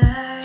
sad.